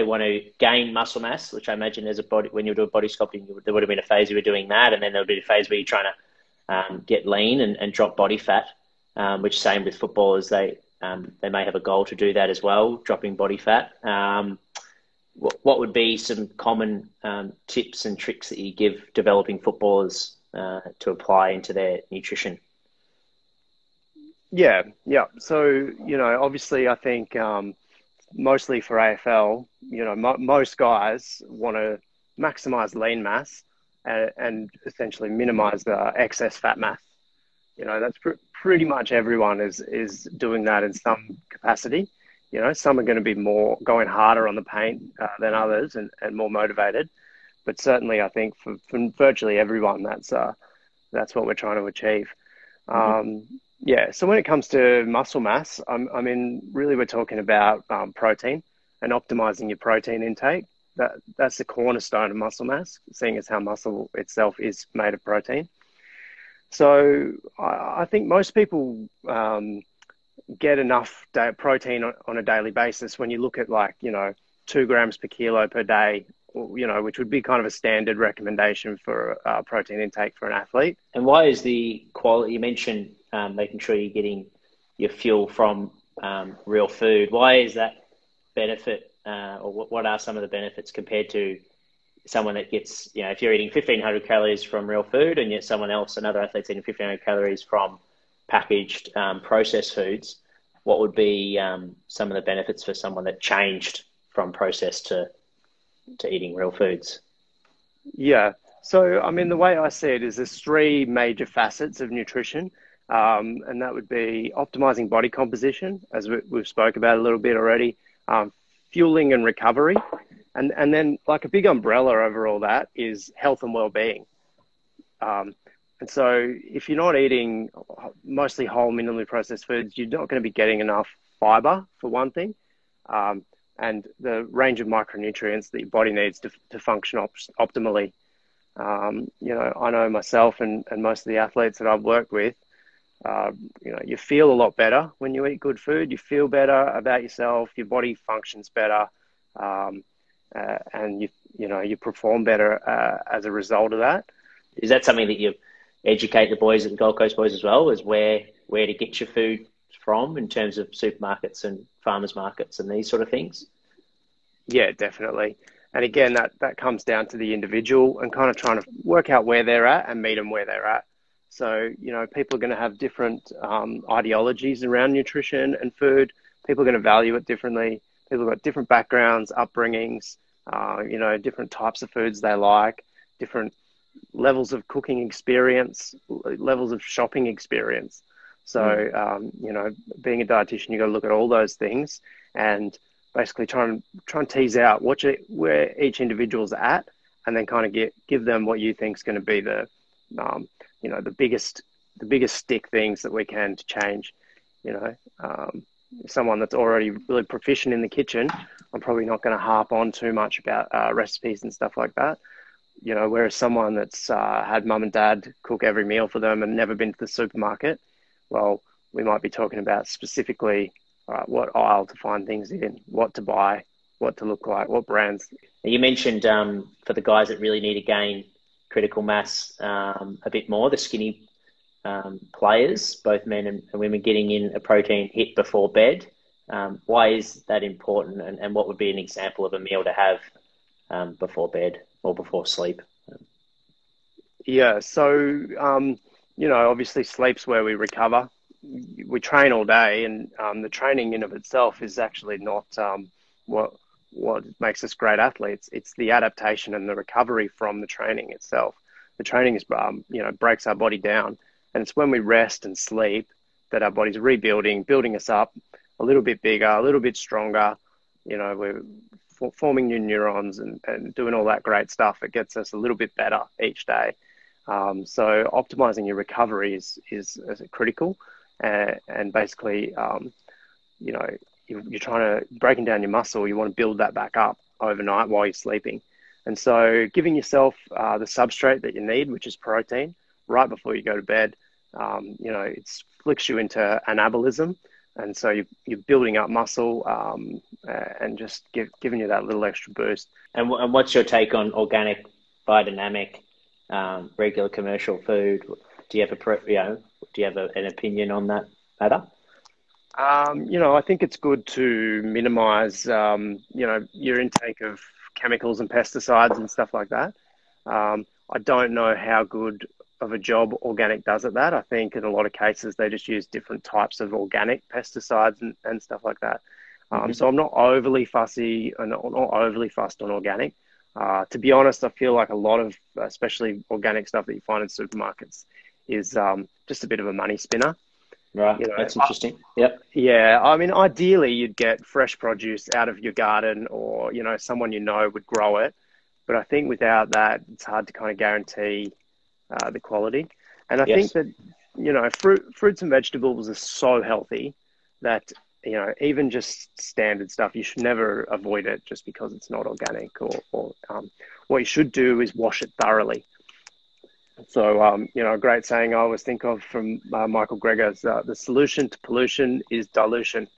they want to gain muscle mass, which I imagine as a body, when you do body sculpting, there would have been a phase you were doing that. And then there'll be a phase where you're trying to get lean and drop body fat, which same with footballers, they may have a goal to do that as well, dropping body fat. What would be some common tips and tricks that you give developing footballers to apply into their nutrition? Yeah. So, obviously I think mostly for AFL, most guys want to maximize lean mass and essentially minimize the excess fat mass. That's pretty much everyone is doing that in some capacity. Some are going to be more going harder on the paint than others and more motivated. But certainly I think for virtually everyone, that's what we're trying to achieve. Yeah. So when it comes to muscle mass, I mean, really we're talking about protein and optimizing your protein intake. That's the cornerstone of muscle mass, seeing as how muscle itself is made of protein. So I think most people get enough protein on a daily basis when you look at 2 grams per kilo per day, which would be kind of a standard recommendation for protein intake for an athlete. And why is the quality, you mentioned making sure you're getting your fuel from real food. Why is that benefit or what are some of the benefits compared to someone that gets, if you're eating 1,500 calories from real food and yet someone else, another athlete's eating 1,500 calories from packaged processed foods, what would be some of the benefits for someone that changed from processed to eating real foods? Yeah. So, I mean, the way I see it is there's 3 major facets of nutrition, and that would be optimizing body composition, as we've spoke about a little bit already, fueling and recovery. And then like a big umbrella over all that is health and well-being. And so if you're not eating mostly whole, minimally processed foods, you're not going to be getting enough fiber for one thing. And the range of micronutrients that your body needs to function optimally. I know myself and most of the athletes that I've worked with, you feel a lot better when you eat good food. You feel better about yourself. Your body functions better, and you perform better as a result of that. Is that something that you educate the boys at the Gold Coast Boys as well? Is where to get your food from in terms of supermarkets and farmers markets and these sort of things? Yeah, definitely. And again, that comes down to the individual and kind of trying to work out where they're at and meet them where they're at. So, people are going to have different ideologies around nutrition and food. People are going to value it differently. People have got different backgrounds, upbringings, different types of foods they like, different levels of cooking experience, levels of shopping experience. So, being a dietitian, you got to look at all those things and basically try and tease out where each individual's at, and then kind of give them what you think's going to be the biggest stick things that we can to change. Someone that's already really proficient in the kitchen, I'm probably not going to harp on too much about recipes and stuff like that. Whereas someone that's had mum and dad cook every meal for them and never been to the supermarket, well, we might be talking about specifically, all right, what aisle to find things in, what to buy, what to look like, what brands. You mentioned for the guys that really need to gain critical mass a bit more, the skinny players, both men and women, getting in a protein hit before bed. Why is that important, and what would be an example of a meal to have before bed or before sleep? Yeah, so... obviously sleep's where we recover. We train all day, and the training in of itself is actually not what makes us great athletes. It's the adaptation and the recovery from the training itself. The training is, breaks our body down. And it's when we rest and sleep that our body's rebuilding, building us up a little bit bigger, a little bit stronger. We're forming new neurons and doing all that great stuff. It gets us a little bit better each day. So optimizing your recovery is critical, and basically, you're trying to breaking down your muscle. You want to build that back up overnight while you're sleeping. And so giving yourself the substrate that you need, which is protein, right before you go to bed, it flicks you into anabolism. And so you're building up muscle and just giving you that little extra boost. And what's your take on organic, biodynamic, regular commercial food? Do you have an opinion on that matter? I think it's good to minimize, your intake of chemicals and pesticides and stuff like that. I don't know how good of a job organic does at that. I think in a lot of cases, they just use different types of organic pesticides and stuff like that. So I'm not overly fussy and not overly fussed on organic. To be honest, I feel like a lot of, especially organic stuff that you find in supermarkets is just a bit of a money spinner. Right. That's interesting. Yep. Yeah. I mean, ideally you'd get fresh produce out of your garden or, someone would grow it. But I think without that, it's hard to kind of guarantee the quality. And I think that, fruits and vegetables are so healthy that, even just standard stuff, you should never avoid it just because it's not organic or what you should do is wash it thoroughly. So, a great saying I always think of from Michael Greger is the solution to pollution is dilution.